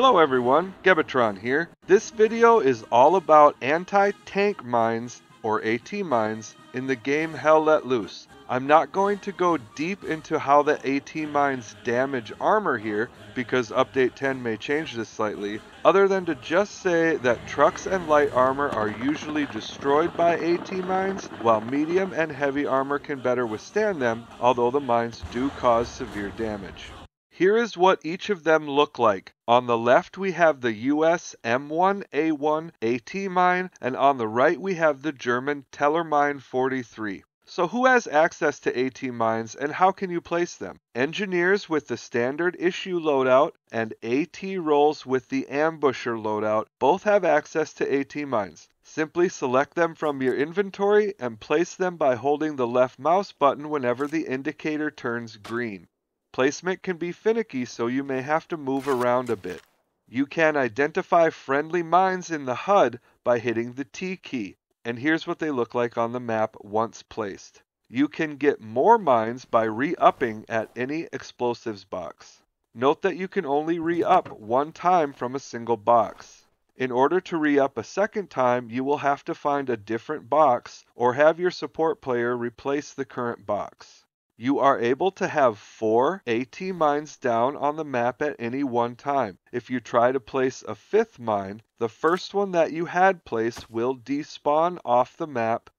Hello everyone, Gebatron here. This video is all about anti-tank mines, or AT mines, in the game Hell Let Loose. I'm not going to go deep into how the AT mines damage armor here, because update 10 may change this slightly, other than to just say that trucks and light armor are usually destroyed by AT mines, while medium and heavy armor can better withstand them, although the mines do cause severe damage. Here is what each of them look like. On the left we have the US M1A1 AT mine, and on the right we have the German Tellermine 43. So who has access to AT mines and how can you place them? Engineers with the standard issue loadout and AT roles with the ambusher loadout both have access to AT mines. Simply select them from your inventory and place them by holding the left mouse button whenever the indicator turns green. Placement can be finicky, so you may have to move around a bit. You can identify friendly mines in the HUD by hitting the T key, and here's what they look like on the map once placed. You can get more mines by re-upping at any explosives box. Note that you can only re-up one time from a single box. In order to re-up a second time, you will have to find a different box or have your support player replace the current box. You are able to have 4 AT mines down on the map at any one time. If you try to place a 5th mine, the first one that you had placed will despawn off the map,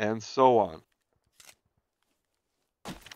and so on.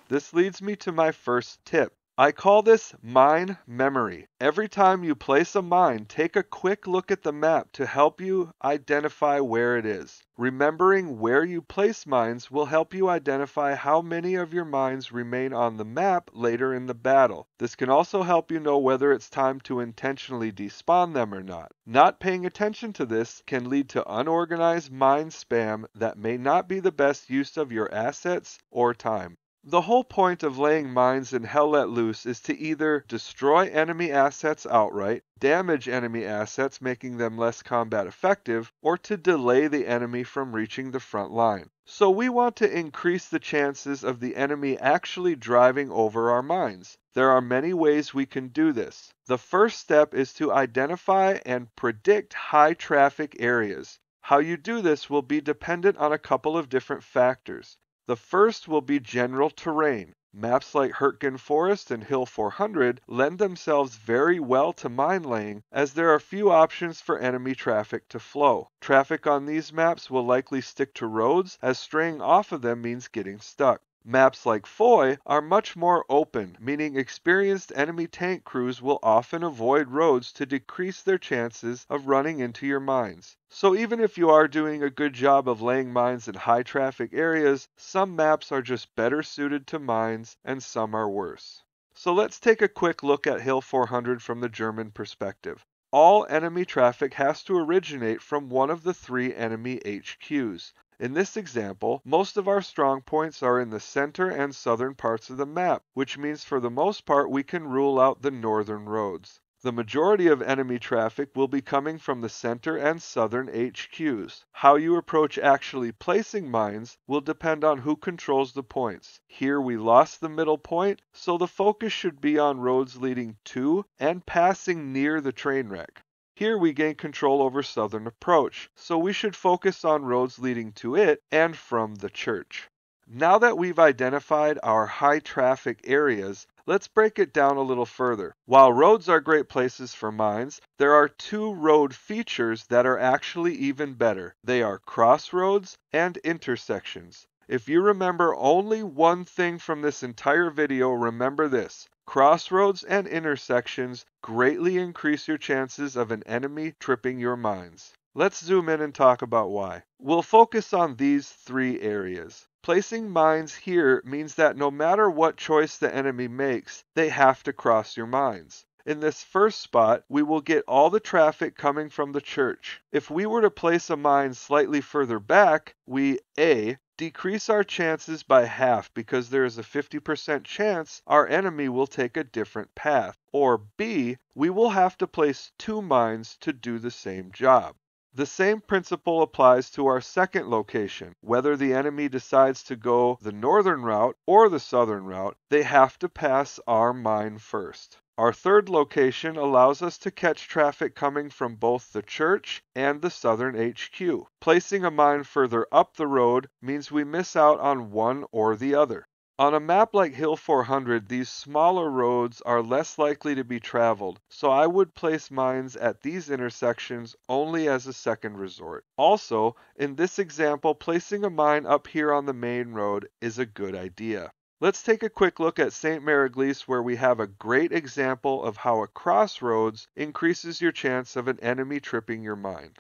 This leads me to my first tip. I call this mine memory. Every time you place a mine, take a quick look at the map to help you identify where it is. Remembering where you place mines will help you identify how many of your mines remain on the map later in the battle. This can also help you know whether it's time to intentionally despawn them or not. Not paying attention to this can lead to unorganized mine spam that may not be the best use of your assets or time. The whole point of laying mines in Hell Let Loose is to either destroy enemy assets outright, damage enemy assets making them less combat effective, or to delay the enemy from reaching the front line. So we want to increase the chances of the enemy actually driving over our mines. There are many ways we can do this. The first step is to identify and predict high traffic areas. How you do this will be dependent on a couple of different factors. The first will be general terrain. Maps like Hurtgen Forest and Hill 400 lend themselves very well to mine laying, as there are few options for enemy traffic to flow. Traffic on these maps will likely stick to roads, as straying off of them means getting stuck. Maps like Foy are much more open, meaning experienced enemy tank crews will often avoid roads to decrease their chances of running into your mines. So even if you are doing a good job of laying mines in high traffic areas, some maps are just better suited to mines and some are worse. So let's take a quick look at Hill 400 from the German perspective. All enemy traffic has to originate from one of the 3 enemy HQs. In this example, most of our strong points are in the center and southern parts of the map, which means for the most part we can rule out the northern roads. The majority of enemy traffic will be coming from the center and southern HQs. How you approach actually placing mines will depend on who controls the points. Here we lost the middle point, so the focus should be on roads leading to and passing near the train wreck. Here we gain control over southern approach, so we should focus on roads leading to it and from the church. Now that we've identified our high traffic areas, let's break it down a little further. While roads are great places for mines, there are 2 road features that are actually even better. They are crossroads and intersections. If you remember only one thing from this entire video, remember this. Crossroads and intersections greatly increase your chances of an enemy tripping your mines. Let's zoom in and talk about why. We'll focus on these 3 areas. Placing mines here means that no matter what choice the enemy makes, they have to cross your mines. In this first spot, we will get all the traffic coming from the church. If we were to place a mine slightly further back, we A, decrease our chances by half because there is a 50% chance our enemy will take a different path, or B, we will have to place 2 mines to do the same job. The same principle applies to our second location. Whether the enemy decides to go the northern route or the southern route, they have to pass our mine first. Our third location allows us to catch traffic coming from both the church and the southern HQ. Placing a mine further up the road means we miss out on one or the other. On a map like Hill 400, these smaller roads are less likely to be traveled, so I would place mines at these intersections only as a second resort. Also, in this example, placing a mine up here on the main road is a good idea. Let's take a quick look at Sainte-Mère-Église, where we have a great example of how a crossroads increases your chance of an enemy tripping your mine.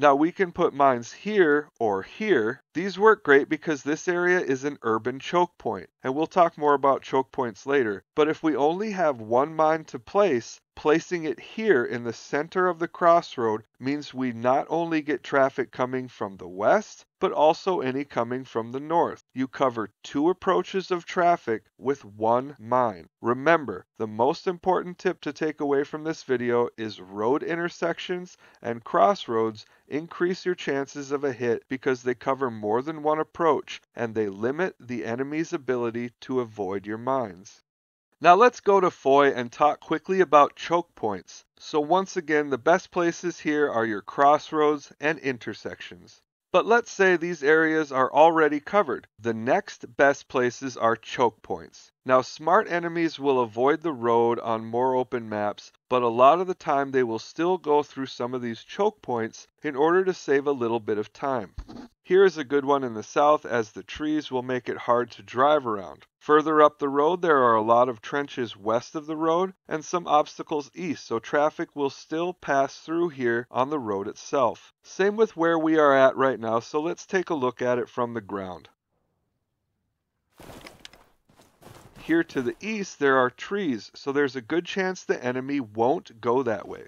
Now we can put mines here or here. These work great because this area is an urban choke point, and we'll talk more about choke points later. But if we only have one mine to place, placing it here in the center of the crossroad means we not only get traffic coming from the west, but also any coming from the north. You cover two approaches of traffic with one mine. Remember, the most important tip to take away from this video is road intersections and crossroads increase your chances of a hit because they cover more than one approach and they limit the enemy's ability to avoid your mines. Now let's go to Foy and talk quickly about choke points. So once again, the best places here are your crossroads and intersections. But let's say these areas are already covered. The next best places are choke points. Now smart enemies will avoid the road on more open maps, but a lot of the time they will still go through some of these choke points in order to save a little bit of time. Here is a good one in the south, as the trees will make it hard to drive around. Further up the road, there are a lot of trenches west of the road and some obstacles east, so traffic will still pass through here on the road itself. Same with where we are at right now, so let's take a look at it from the ground. Here to the east, there are trees, so there's a good chance the enemy won't go that way.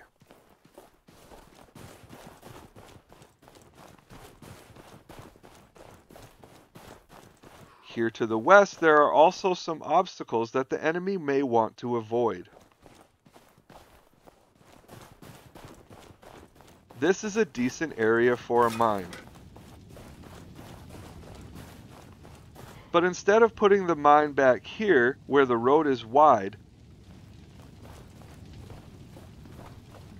Here to the west, there are also some obstacles that the enemy may want to avoid. This is a decent area for a mine. But instead of putting the mine back here, where the road is wide,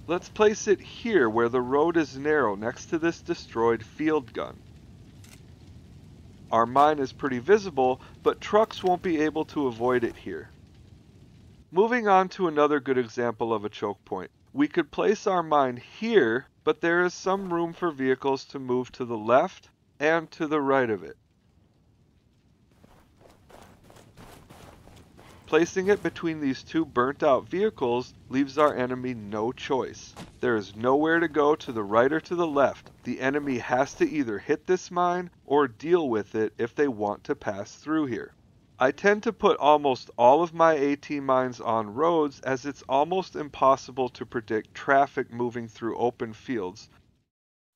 let's place it here where the road is narrow, next to this destroyed field gun. Our mine is pretty visible, but trucks won't be able to avoid it here. Moving on to another good example of a choke point. We could place our mine here, but there is some room for vehicles to move to the left and to the right of it. Placing it between these two burnt-out vehicles leaves our enemy no choice. There is nowhere to go to the right or to the left. The enemy has to either hit this mine or deal with it if they want to pass through here. I tend to put almost all of my AT mines on roads, as it's almost impossible to predict traffic moving through open fields.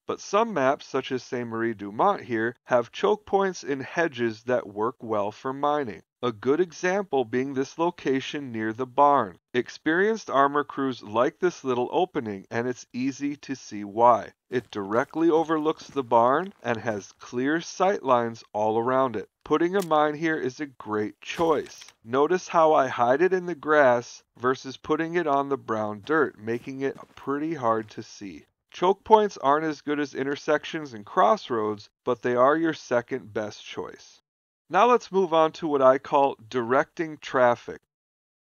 But some maps, such as Sainte-Marie-du-Mont here, have choke points in hedges that work well for mining. A good example being this location near the barn. Experienced armor crews like this little opening, and it's easy to see why. It directly overlooks the barn and has clear sight lines all around it. Putting a mine here is a great choice. Notice how I hide it in the grass versus putting it on the brown dirt, making it pretty hard to see. Choke points aren't as good as intersections and crossroads, but they are your second best choice. Now let's move on to what I call directing traffic.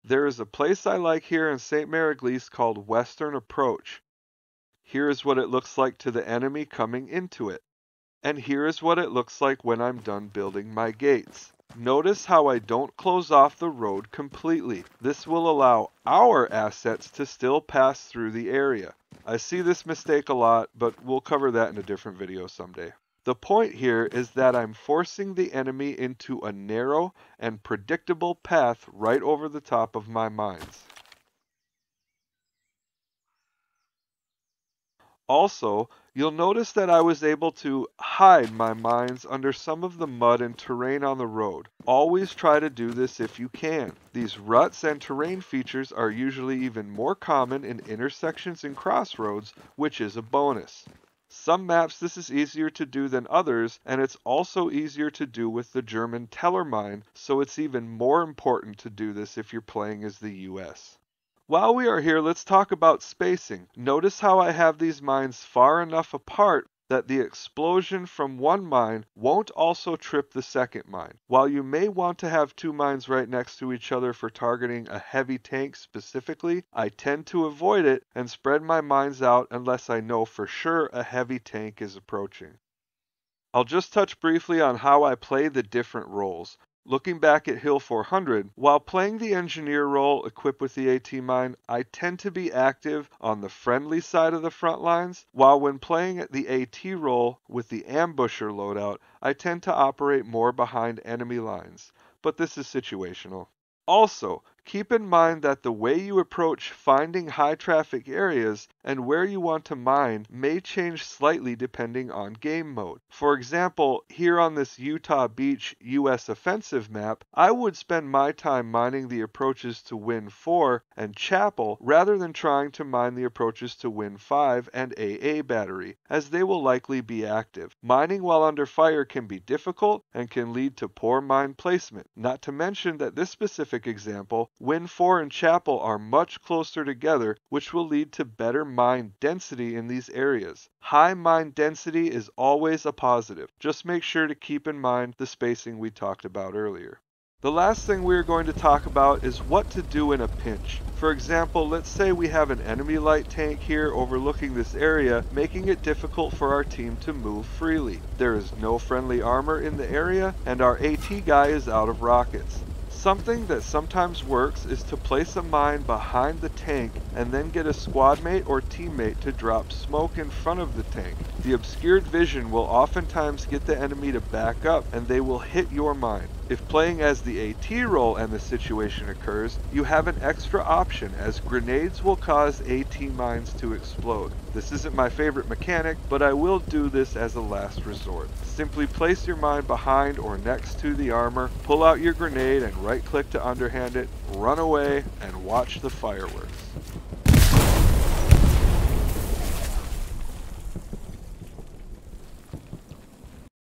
There is a place I like here in Sainte-Mère-Église called Western Approach. Here is what it looks like to the enemy coming into it. And here is what it looks like when I'm done building my gates. Notice how I don't close off the road completely. This will allow our assets to still pass through the area. I see this mistake a lot, but we'll cover that in a different video someday. The point here is that I'm forcing the enemy into a narrow and predictable path right over the top of my mines. Also, you'll notice that I was able to hide my mines under some of the mud and terrain on the road. Always try to do this if you can. These ruts and terrain features are usually even more common in intersections and crossroads, which is a bonus. Some maps this is easier to do than others, and it's also easier to do with the German Tellermine, so it's even more important to do this if you're playing as the US. While we are here, let's talk about spacing. Notice how I have these mines far enough apart that the explosion from one mine won't also trip the second mine. While you may want to have two mines right next to each other for targeting a heavy tank specifically, I tend to avoid it and spread my mines out unless I know for sure a heavy tank is approaching. I'll just touch briefly on how I play the different roles. Looking back at Hill 400, while playing the engineer role equipped with the AT mine, I tend to be active on the friendly side of the front lines, while when playing the AT role with the ambusher loadout, I tend to operate more behind enemy lines, but this is situational. Also, keep in mind that the way you approach finding high traffic areas and where you want to mine may change slightly depending on game mode. For example, here on this Utah Beach US offensive map, I would spend my time mining the approaches to Win 4 and Chapel rather than trying to mine the approaches to Win 5 and AA Battery, as they will likely be active. Mining while under fire can be difficult and can lead to poor mine placement, not to mention that this specific example, Win 4 and Chapel are much closer together, which will lead to better mine density in these areas. High mine density is always a positive. Just make sure to keep in mind the spacing we talked about earlier. The last thing we are going to talk about is what to do in a pinch. For example, let's say we have an enemy light tank here overlooking this area, making it difficult for our team to move freely. There is no friendly armor in the area, and our AT guy is out of rockets. Something that sometimes works is to place a mine behind the tank and then get a squadmate or teammate to drop smoke in front of the tank. The obscured vision will oftentimes get the enemy to back up and they will hit your mine. If playing as the AT role and the situation occurs, you have an extra option as grenades will cause AT mines to explode. This isn't my favorite mechanic, but I will do this as a last resort. Simply place your mine behind or next to the armor, pull out your grenade and right-click to underhand it, run away, and watch the fireworks.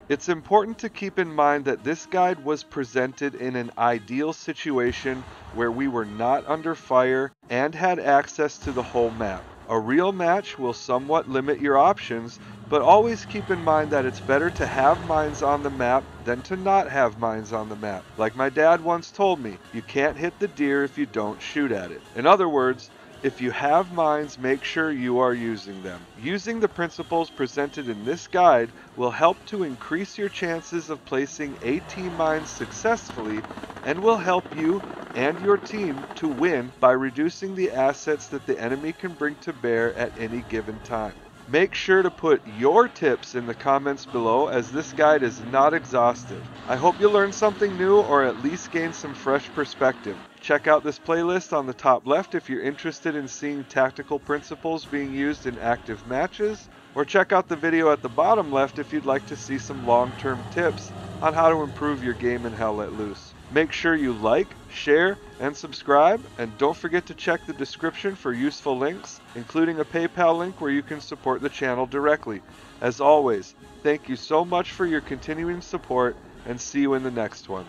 It's important to keep in mind that this guide was presented in an ideal situation where we were not under fire and had access to the whole map. A real match will somewhat limit your options, but always keep in mind that it's better to have mines on the map than to not have mines on the map. Like my dad once told me, you can't hit the deer if you don't shoot at it. In other words, if you have mines, make sure you are using them. Using the principles presented in this guide will help to increase your chances of placing AT mines successfully and will help you and your team to win by reducing the assets that the enemy can bring to bear at any given time. Make sure to put your tips in the comments below as this guide is not exhaustive. I hope you learned something new or at least gained some fresh perspective. Check out this playlist on the top left if you're interested in seeing tactical principles being used in active matches, or check out the video at the bottom left if you'd like to see some long-term tips on how to improve your game in Hell Let Loose. Make sure you like, share, and subscribe, and don't forget to check the description for useful links, including a PayPal link where you can support the channel directly. As always, thank you so much for your continuing support, and see you in the next one.